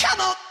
Come on.